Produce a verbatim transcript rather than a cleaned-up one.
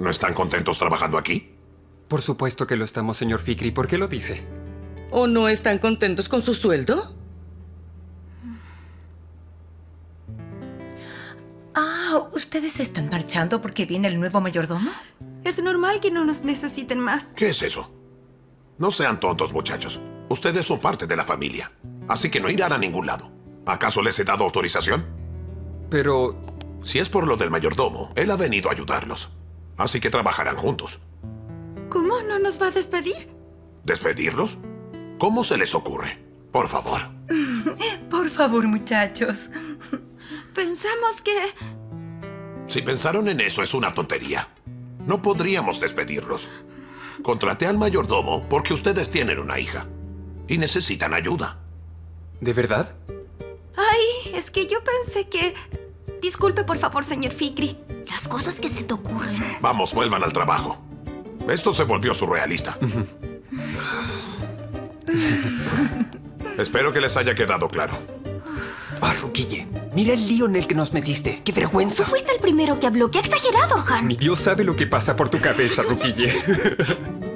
¿No están contentos trabajando aquí? Por supuesto que lo estamos, señor Fikri. ¿Por qué lo dice? ¿O no están contentos con su sueldo? Ah, ¿ustedes se están marchando porque viene el nuevo mayordomo? Es normal que no nos necesiten más. ¿Qué es eso? No sean tontos, muchachos. Ustedes son parte de la familia, así que no irán a ningún lado. ¿Acaso les he dado autorización? Pero... Si es por lo del mayordomo, él ha venido a ayudarlos, así que trabajarán juntos. ¿Cómo? ¿No nos va a despedir? ¿Despedirlos? ¿Cómo se les ocurre? Por favor. Por favor, muchachos. Pensamos que... Si pensaron en eso, es una tontería. No podríamos despedirlos. Contraté al mayordomo porque ustedes tienen una hija y necesitan ayuda. ¿De verdad? Ay, es que yo pensé que... Disculpe, por favor, señor Fikri. Las cosas que se te ocurren. Vamos, vuelvan al trabajo. Esto se volvió surrealista. Espero que les haya quedado claro. Ah, Rukille, mira el lío en el que nos metiste. ¡Qué vergüenza! Tú fuiste el primero que habló. ¡Qué exagerado, Orhan! Ni Dios sabe lo que pasa por tu cabeza, Rukille.